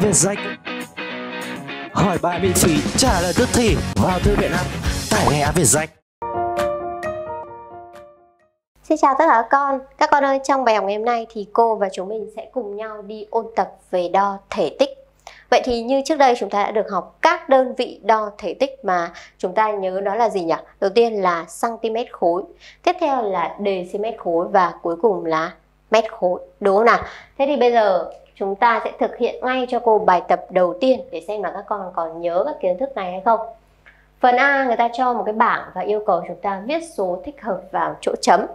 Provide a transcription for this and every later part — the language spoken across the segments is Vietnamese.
VietJack hỏi bài miễn phí, trả lời tức thì. Vào thư viện app tải ngay app VietJack. Xin chào tất cả các con ơi, trong bài học ngày hôm nay thì cô và chúng mình sẽ cùng nhau đi ôn tập về đo thể tích. Vậy thì như trước đây chúng ta đã được học các đơn vị đo thể tích mà chúng ta nhớ đó là gì nhỉ? Đầu tiên là cm khối, tiếp theo là dm khối và cuối cùng là mét khối, đúng không nào? Thế thì bây giờ chúng ta sẽ thực hiện ngay cho cô bài tập đầu tiên để xem là các con còn nhớ các kiến thức này hay không. Phần A người ta cho một cái bảng và yêu cầu chúng ta viết số thích hợp vào chỗ chấm.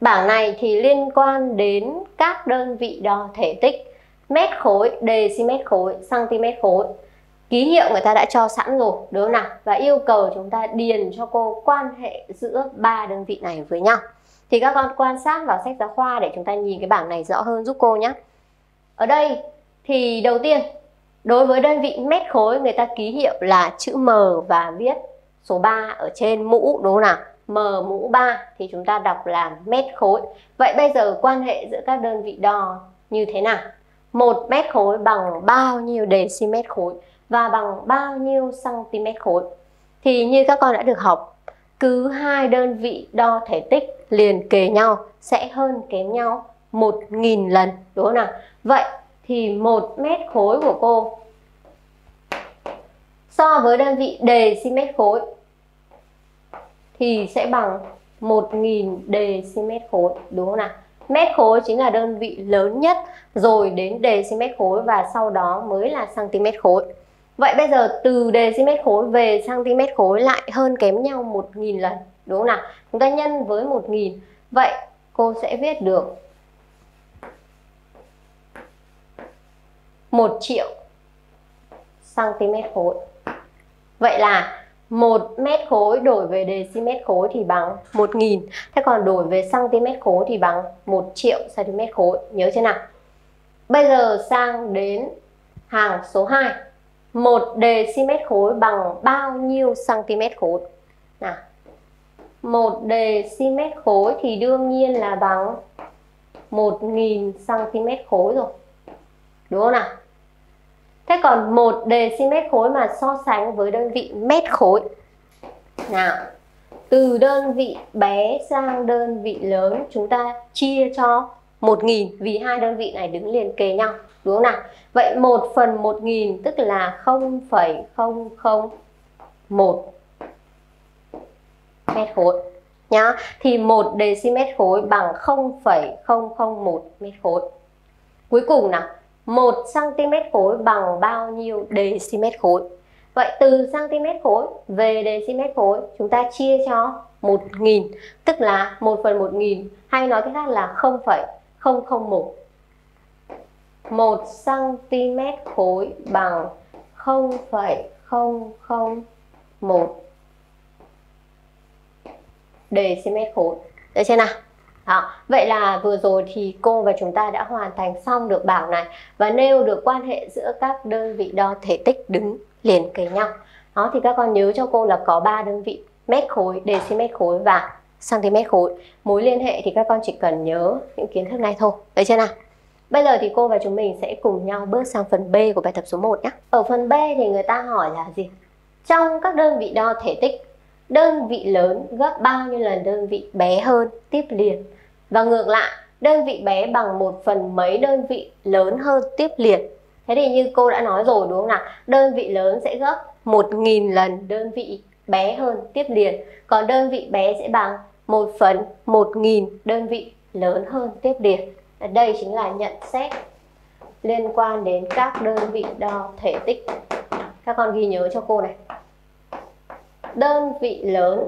Bảng này thì liên quan đến các đơn vị đo thể tích: mét khối, dm khối, cm khối. Ký hiệu người ta đã cho sẵn rồi, đúng không nào? Và yêu cầu chúng ta điền cho cô quan hệ giữa ba đơn vị này với nhau. Thì các con quan sát vào sách giáo khoa để chúng ta nhìn cái bảng này rõ hơn giúp cô nhé. Ở đây thì đầu tiên, đối với đơn vị mét khối người ta ký hiệu là chữ M và viết số 3 ở trên mũ, đúng không nào? M mũ 3 thì chúng ta đọc là mét khối. Vậy bây giờ quan hệ giữa các đơn vị đo như thế nào? 1 mét khối bằng bao nhiêu dm khối và bằng bao nhiêu cm khối? Thì như các con đã được học, cứ hai đơn vị đo thể tích liền kề nhau sẽ hơn kém nhau 1.000 lần, đúng không nào? Vậy thì 1 mét khối của cô so với đơn vị dm khối thì sẽ bằng 1.000 dm khối, đúng không nào? Mét khối chính là đơn vị lớn nhất, rồi đến dm khối và sau đó mới là cm khối. Vậy bây giờ từ dm khối về cm khối lại hơn kém nhau 1.000 lần, đúng không nào? Chúng ta nhân với 1.000. Vậy cô sẽ viết được 1 triệu cm khối. Vậy là 1 mét khối đổi về dm khối thì bằng 1.000. Thế còn đổi về cm khối thì bằng 1 triệu cm khối. Nhớ chưa nào? Bây giờ sang đến hàng số 2. 1 dm khối bằng bao nhiêu cm khối? Nào, 1 dm khối thì đương nhiên là bằng 1.000 cm khối rồi, đúng không nào? Thế còn 1 dm khối mà so sánh với đơn vị mét khối. Nào, từ đơn vị bé sang đơn vị lớn chúng ta chia cho 1.000 vì hai đơn vị này đứng liền kề nhau, đúng không nào? Vậy 1 phần 1.000 tức là 0,001 mét khối nhá. Thì 1 dm khối bằng 0,001 mét khối. Cuối cùng nào, 1 cm khối bằng bao nhiêu dm khối? Vậy từ cm khối về dm khối chúng ta chia cho 1.000, tức là 1 phần 1.000, hay nói cách khác là 0,001. 1 cm khối bằng 0,001 dm khối. Được chưa nào? Đó. Vậy là vừa rồi thì cô và chúng ta đã hoàn thành xong được bảng này và nêu được quan hệ giữa các đơn vị đo thể tích đứng liền kề nhau. Đó, thì các con nhớ cho cô là có 3 đơn vị: mét khối, dm khối và cm khối. Mối liên hệ thì các con chỉ cần nhớ những kiến thức này thôi. Đấy chưa nào? Bây giờ thì cô và chúng mình sẽ cùng nhau bước sang phần B của bài tập số 1 nhé. Ở phần B thì người ta hỏi là gì? Trong các đơn vị đo thể tích, đơn vị lớn gấp bao nhiêu lần đơn vị bé hơn tiếp liền, và ngược lại đơn vị bé bằng 1 phần mấy đơn vị lớn hơn tiếp liền. Thế thì như cô đã nói rồi, đúng không nào? Đơn vị lớn sẽ gấp 1.000 lần đơn vị bé hơn tiếp liền, còn đơn vị bé sẽ bằng 1 phần 1.000 đơn vị lớn hơn tiếp liền. Đây chính là nhận xét liên quan đến các đơn vị đo thể tích. Các con ghi nhớ cho cô này: đơn vị lớn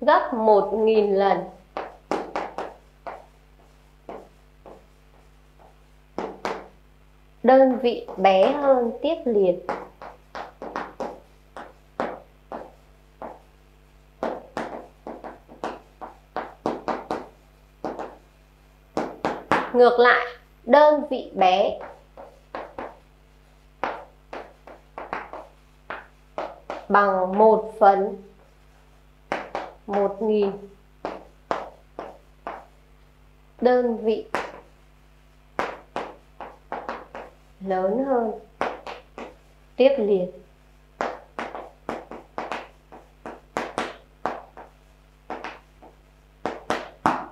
gấp 1.000 lần đơn vị bé hơn tiếp liền. Ngược lại, đơn vị bé bằng 1 phần 1.000 đơn vị lớn hơn, tiếp liền.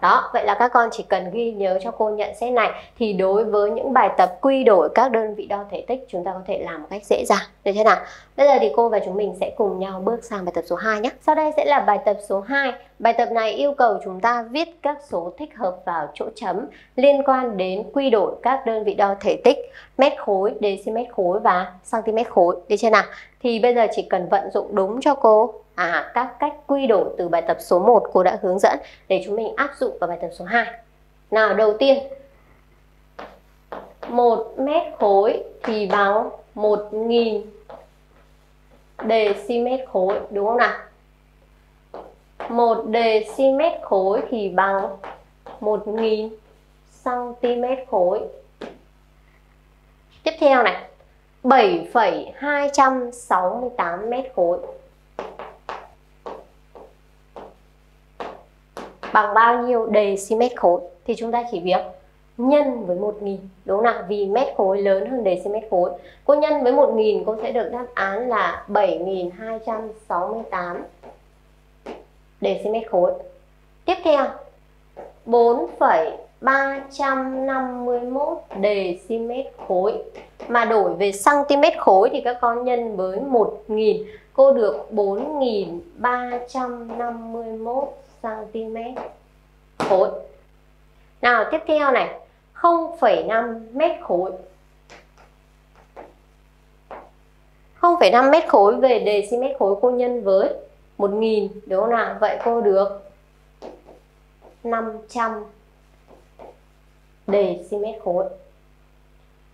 Đó, vậy là các con chỉ cần ghi nhớ cho cô nhận xét này thì đối với những bài tập quy đổi các đơn vị đo thể tích chúng ta có thể làm một cách dễ dàng. Được chưa nào? Bây giờ thì cô và chúng mình sẽ cùng nhau bước sang bài tập số 2 nhé. Sau đây sẽ là bài tập số 2. Bài tập này yêu cầu chúng ta viết các số thích hợp vào chỗ chấm liên quan đến quy đổi các đơn vị đo thể tích mét khối, decimet khối và cm khối. Được chưa nào? Thì bây giờ chỉ cần vận dụng đúng cho cô các cách quy đổi từ bài tập số 1 cô đã hướng dẫn để chúng mình áp dụng vào bài tập số 2. Nào, đầu tiên 1 mét khối thì bằng 1.000 decimet khối, đúng không nào? 1 decimet khối thì bằng 1.000 cm khối. Tiếp theo này, 7,268 mét khối bằng bao nhiêu decimet khối? Thì chúng ta chỉ việc nhân với 1.000, đúng không nào? Vì mét khối lớn hơn decimet khối, cô nhân với 1.000 cô sẽ được đáp án là 7.268 decimet khối. Tiếp theo 4,351 decimet khối, mà đổi về cm khối thì các con nhân với 1.000 cô được 4.351 cm khối. Nào, tiếp theo này, 0,5 mét khối. 0,5 mét khối về decimet khối cô nhân với 1.000, đúng không nào? Vậy cô được 500 decimet khối.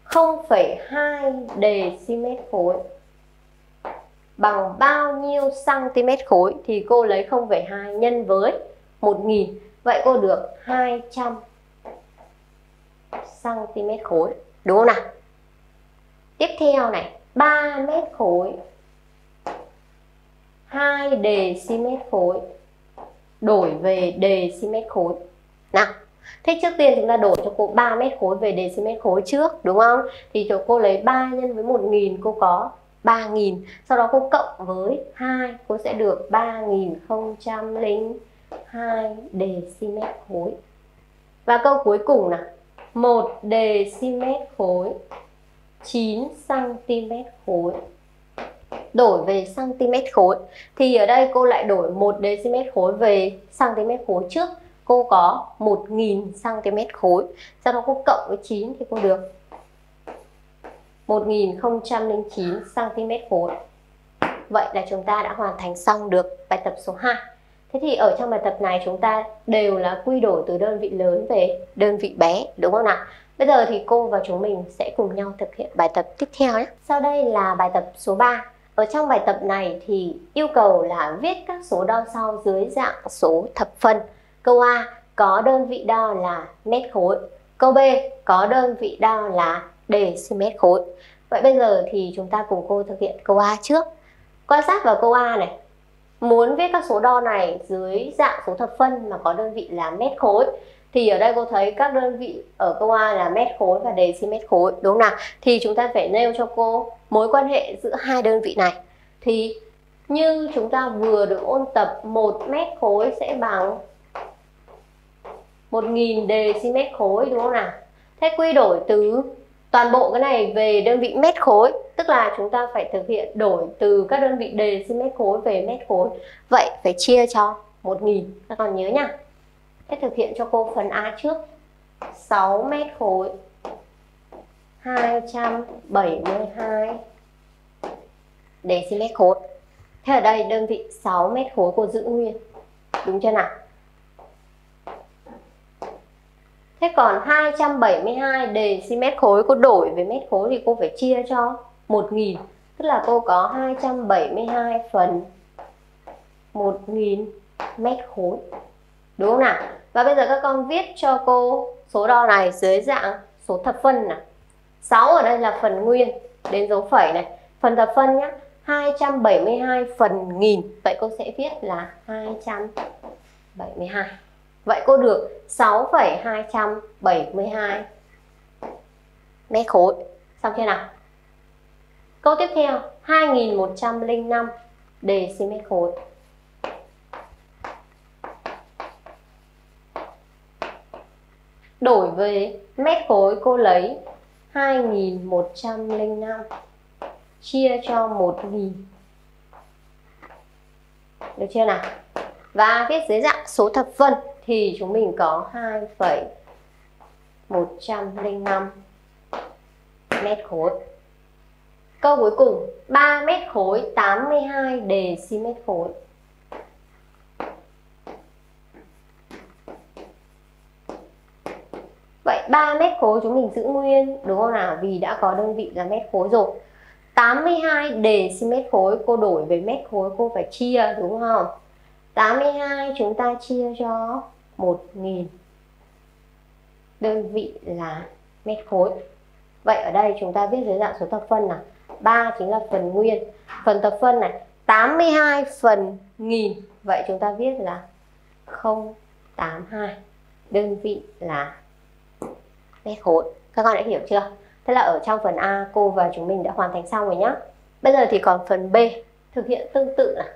0,2 decimet khối bằng bao nhiêu cm khối? Thì cô lấy 0,2 nhân với 1.000. Vậy cô được 200 cm khối, đúng không nào? Tiếp theo này, 3 mét khối, 2 decimet khối đổi về decimet khối. Nào, thế trước tiên chúng ta đổi cho cô 3 mét khối về decimet khối trước, đúng không? Thì cho cô lấy 3 nhân với 1.000 cô có 3.000, sau đó cô cộng với 2 cô sẽ được 3.002 decimet khối. Và câu cuối cùng là 1 decimet khối 9 cm khối đổi về cm khối, thì ở đây cô lại đổi 1 decimet khối về cm khối trước, cô có 1.000 cm khối, sau đó cô cộng với 9 thì cô được 1.009 cm khối. Vậy là chúng ta đã hoàn thành xong được bài tập số 2. Thế thì ở trong bài tập này chúng ta đều là quy đổi từ đơn vị lớn về đơn vị bé, đúng không nào? Bây giờ thì cô và chúng mình sẽ cùng nhau thực hiện bài tập tiếp theo nhé. Sau đây là bài tập số 3. Ở trong bài tập này thì yêu cầu là viết các số đo sau dưới dạng số thập phân. Câu A có đơn vị đo là mét khối. Câu B có đơn vị đo là decimet khối. Vậy bây giờ thì chúng ta cùng cô thực hiện câu A trước. Quan sát vào câu A này. Muốn viết các số đo này dưới dạng số thập phân mà có đơn vị là mét khối, thì ở đây cô thấy các đơn vị ở câu A là mét khối và decimet khối, đúng không nào? Thì chúng ta phải nêu cho cô mối quan hệ giữa hai đơn vị này. Thì như chúng ta vừa được ôn tập, 1 mét khối sẽ bằng 1.000 decimet khối, đúng không nào? Thế quy đổi từ toàn bộ cái này về đơn vị mét khối, tức là chúng ta phải thực hiện đổi từ các đơn vị decimet khối về mét khối. Vậy phải chia cho 1.000, các con nhớ nha. Thế thực hiện cho cô phần A trước. 6 mét khối 272 decimet khối. Thế ở đây đơn vị 6 mét khối cô giữ nguyên, đúng chưa nào? Thế còn 272 decimet khối cô đổi với mét khối thì cô phải chia cho 1.000. Tức là cô có 272 phần 1.000 mét khối, đúng không nào? Và bây giờ các con viết cho cô số đo này dưới dạng số thập phân nào. 6 ở đây là phần nguyên, đến dấu phẩy này. Phần thập phân nhé, 272 phần 1.000. Vậy cô sẽ viết là 272. Vậy cô được 6,272 mét khối. Xong chưa nào? Câu tiếp theo 2105 dm khối. Đổi với mét khối cô lấy 2105 chia cho 1000. Được chưa nào? Và viết dưới dạng số thập phân thì chúng mình có 2,105 mét khối. Câu cuối cùng 3 mét khối 82 dm khối. Vậy 3 mét khối chúng mình giữ nguyên đúng không nào? Vì đã có đơn vị là mét khối rồi. 82 dm khối cô đổi với mét khối cô phải chia đúng không? 82 chúng ta chia cho 1000. Đơn vị là mét khối. Vậy ở đây chúng ta viết dưới dạng số thập phân là 3 chính là phần nguyên. Phần thập phân này 82 phần 1000. Vậy chúng ta viết là 082. Đơn vị là mét khối. Các con đã hiểu chưa? Thế là ở trong phần A cô và chúng mình đã hoàn thành xong rồi nhá. Bây giờ thì còn phần B thực hiện tương tự này.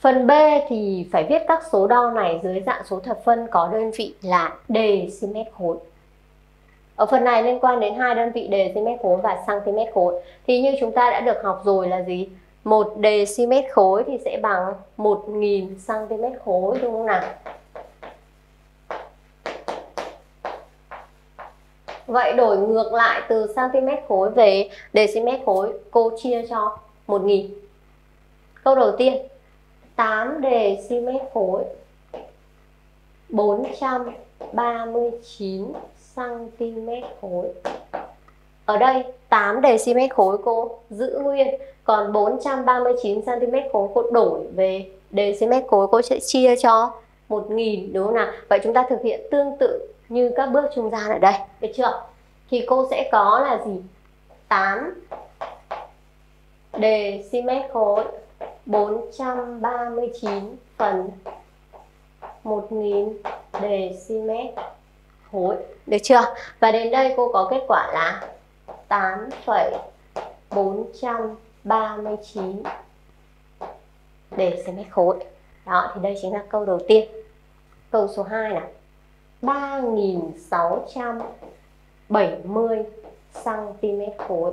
Phần B thì phải viết các số đo này dưới dạng số thập phân có đơn vị là dm khối. Ở phần này liên quan đến hai đơn vị dm khối và cm khối. Thì như chúng ta đã được học rồi là gì? 1 dm khối thì sẽ bằng 1000 cm khối đúng không nào? Vậy đổi ngược lại từ cm khối về dm khối, cô chia cho 1000. Câu đầu tiên 8 dm khối 439 cm khối. Ở đây 8 dm khối cô giữ nguyên, còn 439 cm khối cô đổi về dm khối, cô sẽ chia cho 1000 đúng không nào? Vậy chúng ta thực hiện tương tự như các bước trung gian ở đây, được chưa? Thì cô sẽ có là gì? 8 dm khối 439 phần 1000 dm khối, được chưa? Và đến đây cô có kết quả là 8,439 dm khối. Đó, thì đây chính là câu đầu tiên. Câu số 2 nào. 3670 cm khối.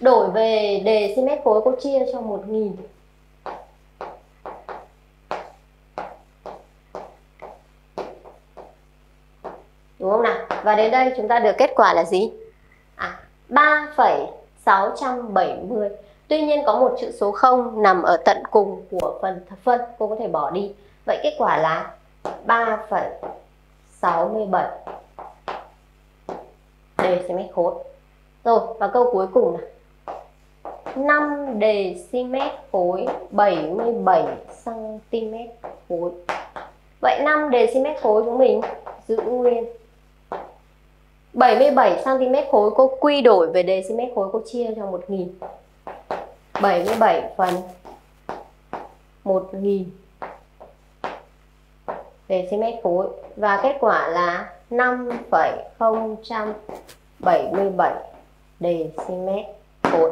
Đổi về dm khối cô chia cho 1000. Đúng không nào? Và đến đây chúng ta được kết quả là gì? 3,670. Tuy nhiên có một chữ số 0 nằm ở tận cùng của phần thập phân, cô có thể bỏ đi. Vậy kết quả là 3,67 dm khối. Rồi, và câu cuối cùng là 5 dm khối 77 cm khối. Vậy 5 dm khối chúng mình giữ nguyên, 77 cm khối cô quy đổi về dm khối, cô chia cho 1000. 77 phần 1000 dm khối. Và kết quả là 5,077 dm khối.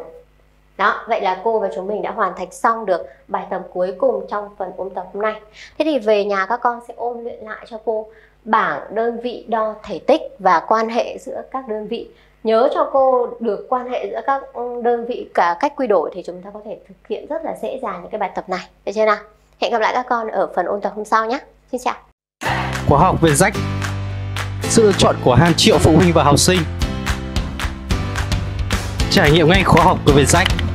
Đó, vậy là cô và chúng mình đã hoàn thành xong được bài tập cuối cùng trong phần ôn tập hôm nay. Thế thì về nhà các con sẽ ôn luyện lại cho cô bảng đơn vị đo thể tích và quan hệ giữa các đơn vị. Nhớ cho cô được quan hệ giữa các đơn vị, cả cách quy đổi thì chúng ta có thể thực hiện rất là dễ dàng những cái bài tập này. Được chưa nào? Hẹn gặp lại các con ở phần ôn tập hôm sau nhé. Xin chào. Khóa học VietJack, sự lựa chọn của hàng triệu phụ huynh và học sinh. Trải nghiệm ngay khóa học của VietJack.